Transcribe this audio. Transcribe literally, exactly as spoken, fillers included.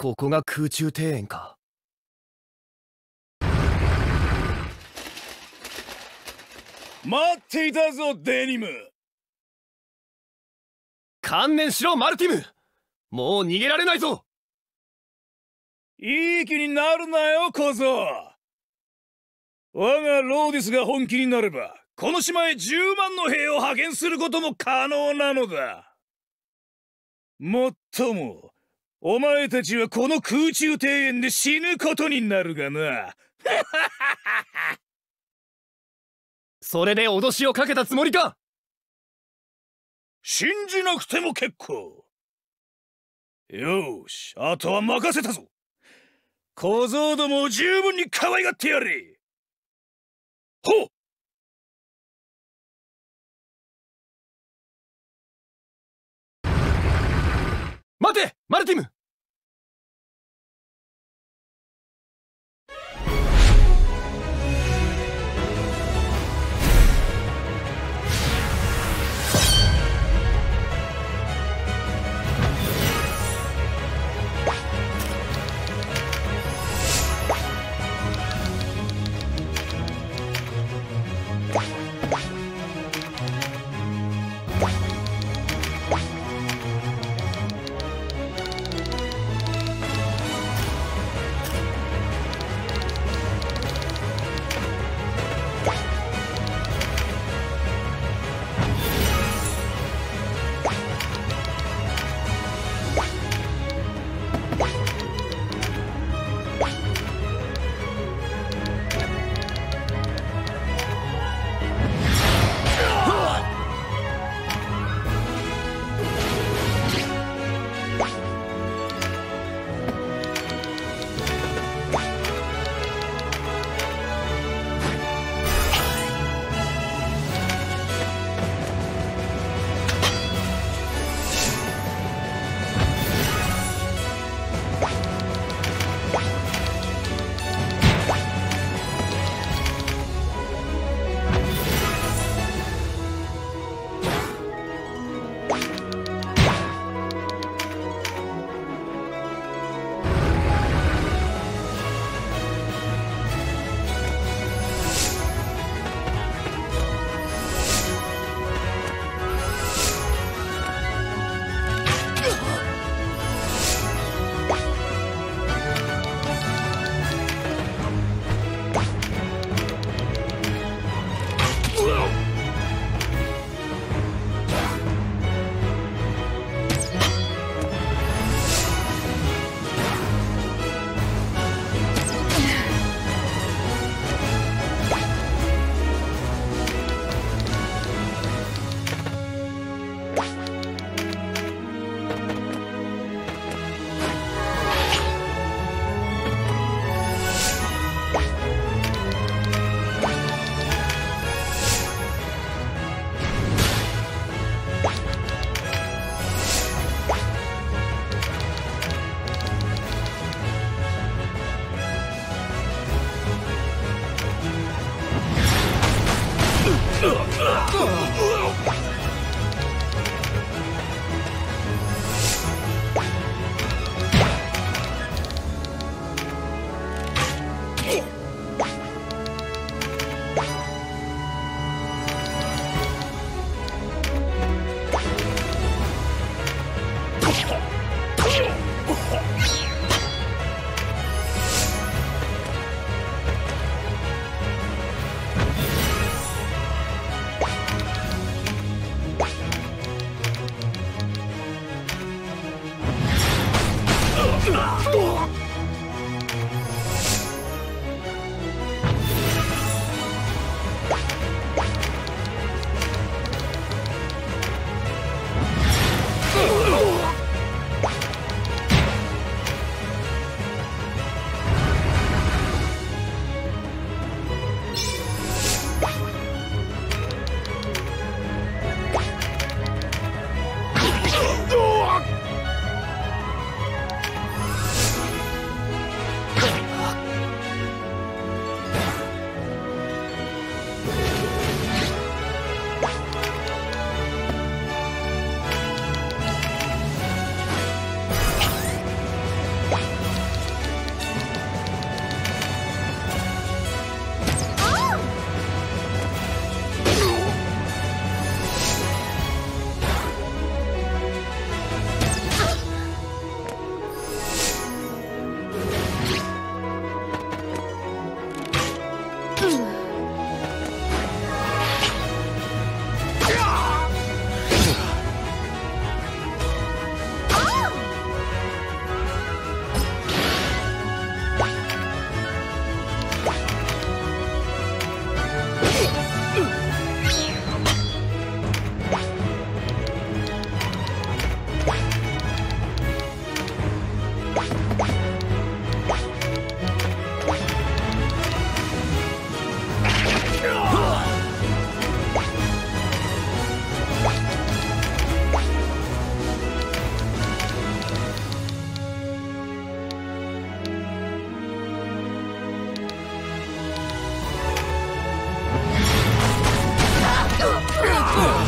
ここが空中庭園か。待っていたぞデニム。観念しろマルティム、もう逃げられないぞ。いい気になるなよ小僧。我がローディスが本気になればこの島へじゅうまんの兵を派遣することも可能なのだ。もっともお前たちはこの空中庭園で死ぬことになるがな。それで脅しをかけたつもりか。信じなくても結構。よし、あとは任せたぞ。小僧どもを十分に可愛がってやれ。ほっ。待て、マルティム。What?